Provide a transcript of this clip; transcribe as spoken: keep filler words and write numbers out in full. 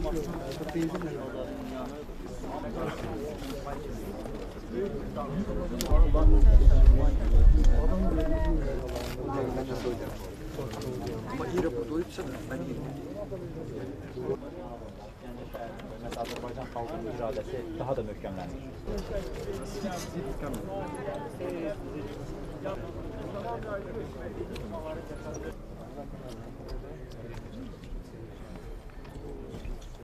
İyi raporlayıpsa ben iyi Yani Azərbaycan xalqının iradəsi daha da möhkəmlənir.